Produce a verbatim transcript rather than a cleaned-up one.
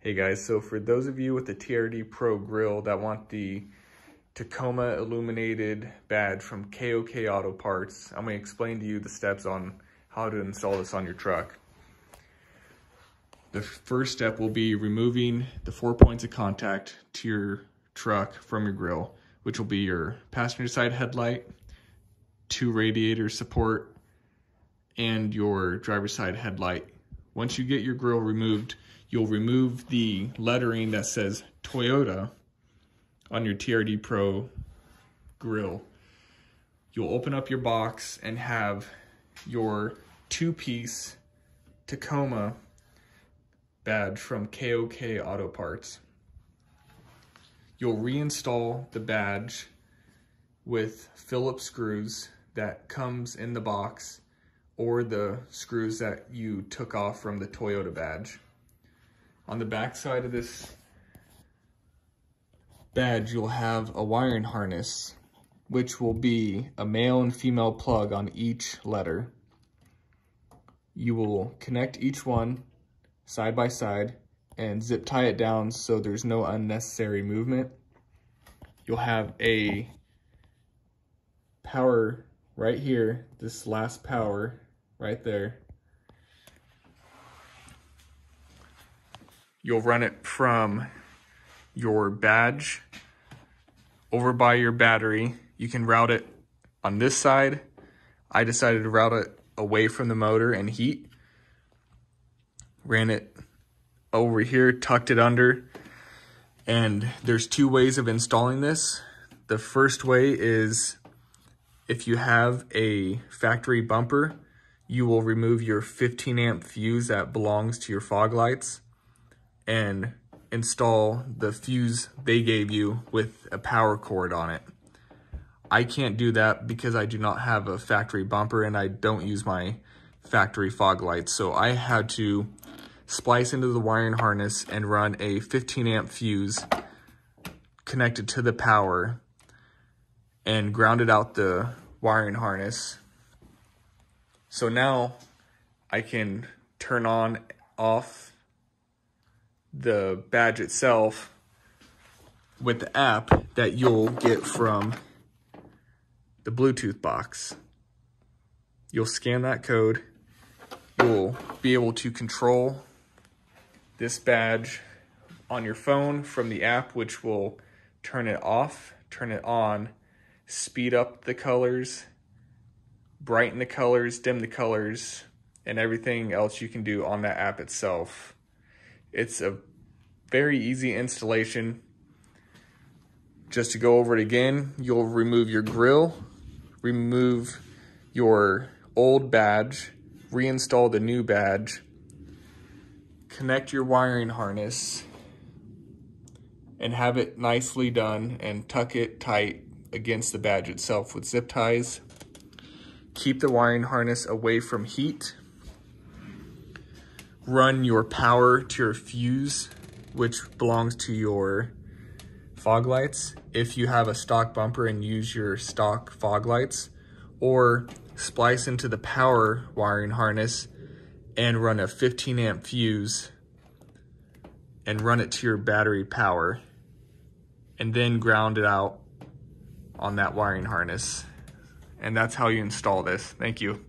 Hey guys, so for those of you with the T R D Pro grill that want the Tacoma illuminated badge from K O K Auto Parts, I'm going to explain to you the steps on how to install this on your truck. The first step will be removing the four points of contact to your truck from your grill, which will be your passenger side headlight, two radiator support, and your driver's side headlight. Once you get your grill removed, you'll remove the lettering that says Toyota on your T R D Pro grill. You'll open up your box and have your two-piece Tacoma badge from K O K Auto Parts. You'll reinstall the badge with Phillips screws that comes in the box or the screws that you took off from the Toyota badge. On the back side of this badge, you'll have a wiring harness, which will be a male and female plug on each letter. You will connect each one side by side and zip tie it down so there's no unnecessary movement. You'll have a power right here, this last power right there. You'll run it from your badge over by your battery. You can route it on this side. I decided to route it away from the motor and heat. Ran it over here, tucked it under. And there's two ways of installing this. The first way is if you have a factory bumper, you will remove your fifteen amp fuse that belongs to your fog lights and install the fuse they gave you with a power cord on it. I can't do that because I do not have a factory bumper and I don't use my factory fog lights. So I had to splice into the wiring harness and run a fifteen amp fuse connected to the power and grounded out the wiring harness. So now I can turn on, off the badge itself with the app that you'll get from the Bluetooth box. You'll scan that code. You'll be able to control this badge on your phone from the app, which will turn it off, turn it on, speed up the colors, brighten the colors, dim the colors, and everything else you can do on that app itself. It's a very easy installation. Just to go over it again, you'll remove your grill, remove your old badge, reinstall the new badge, connect your wiring harness, and have it nicely done and tuck it tight against the badge itself with zip ties. Keep the wiring harness away from heat. Run your power to your fuse, which belongs to your fog lights, if you have a stock bumper and use your stock fog lights, or splice into the power wiring harness and run a fifteen amp fuse and run it to your battery power and then ground it out on that wiring harness. And that's how you install this. Thank you.